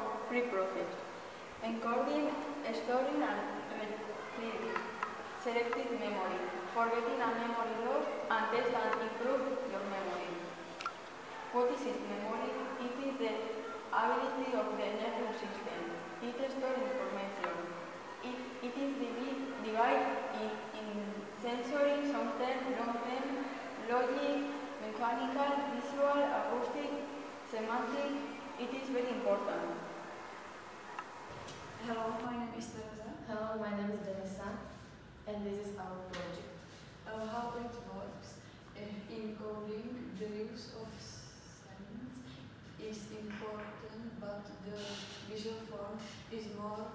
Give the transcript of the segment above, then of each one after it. for free profit, encoding, storing and retrieving, selective memory, forgetting and memory loss, and test and improve your memory. What is memory? It is the ability of the nervous system. It stores information. It is divided in sensory, short-term, long-term, logic, mechanical, visual, acoustic, semantic. It is very important. Hello, my name is Teresa. Hello, my name is Denisa, and this is our project. How it works? Encoding the use of signs is important, but the visual form is more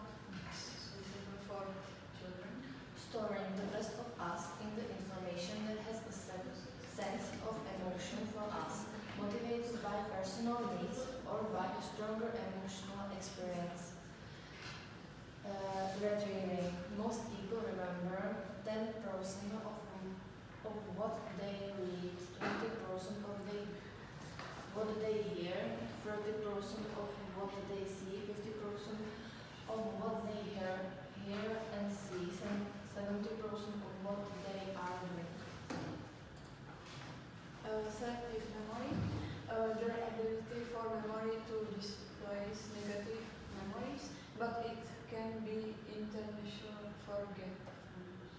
suitable for children. Storing the best of us in the information that has a sense of emotion for us, motivated by personal needs or by a stronger emotional experience. Retrieving. Most people remember 10% of what they read, 20% of what they hear, 30% of what they see, 50% of what they hear and see, and 70% of what they are doing. Selective memory. Their ability for memory to displace negative memories, but it can be intentional forgetfulness.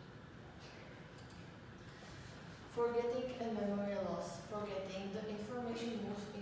Forgetting and memory loss. Forgetting the information moves